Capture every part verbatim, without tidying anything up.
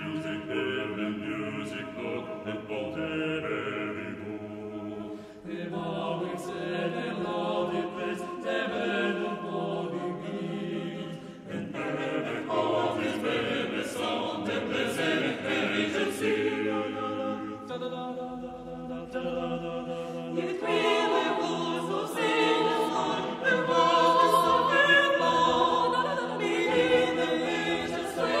music, every music, look, and bold in every bowl. The mawix and the lovely place, the men of morning meet. And every coffee's baby sound, the pleasant heritage sea. With clear walls of sailors on, the walls of the dawn, beneath the legions sway.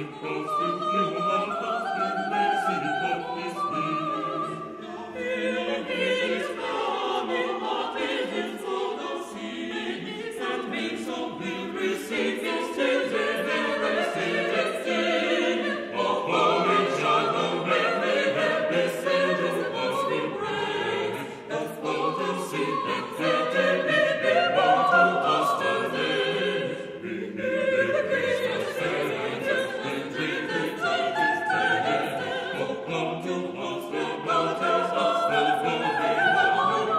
Come to us, the daughters of the glory.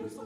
Do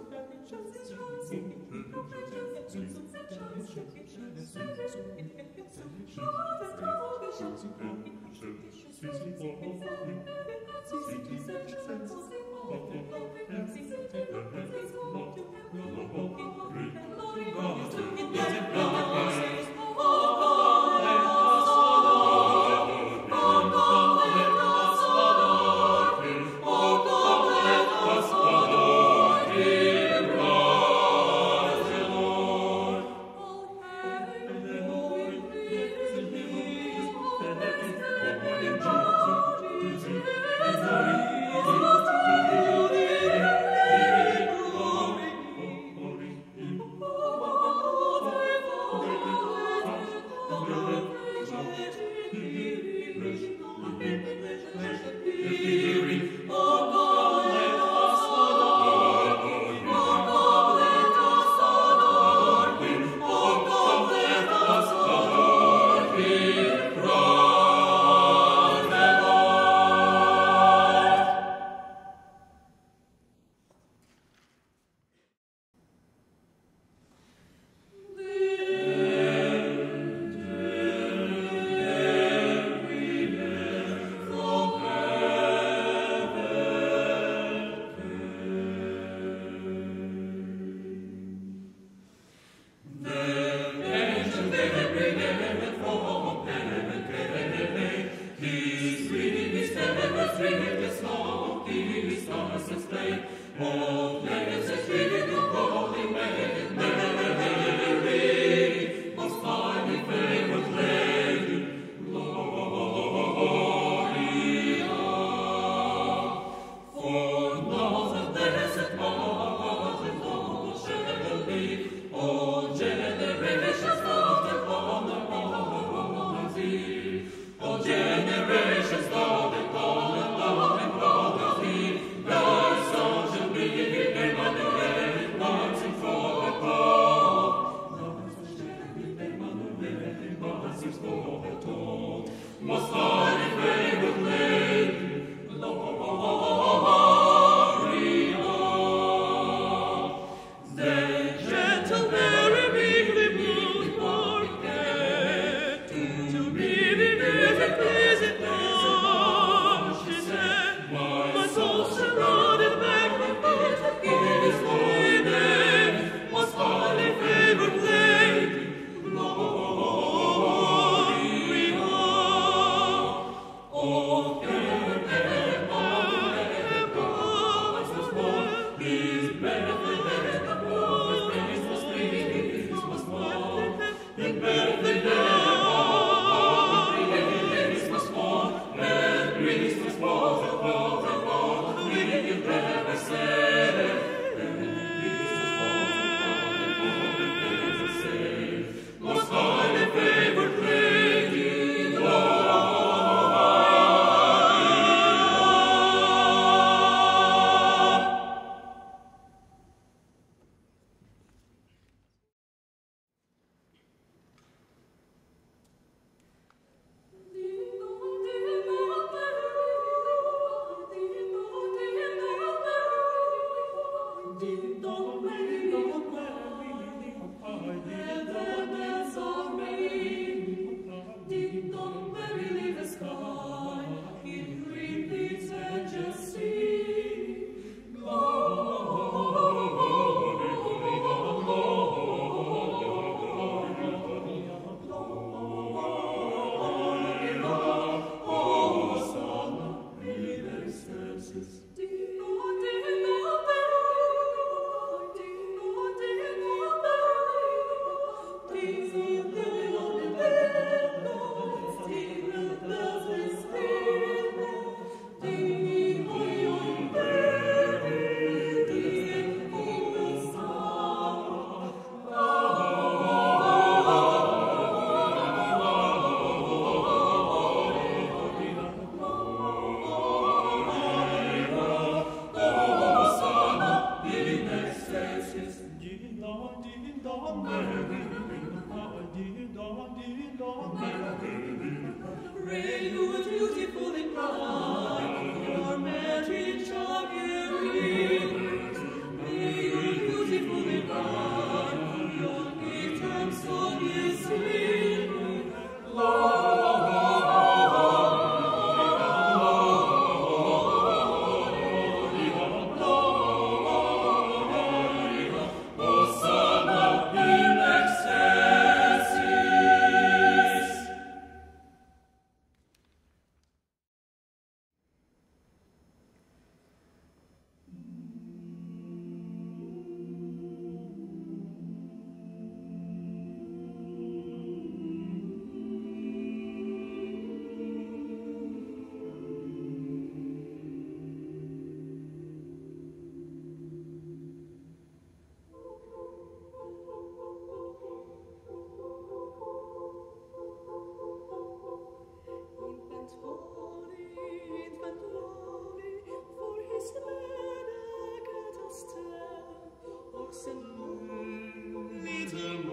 It's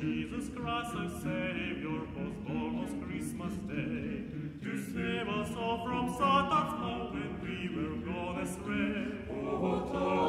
Jesus Christ, our Savior, was born on Christmas Day to save us all from Satan's power when we were gone astray. Oh,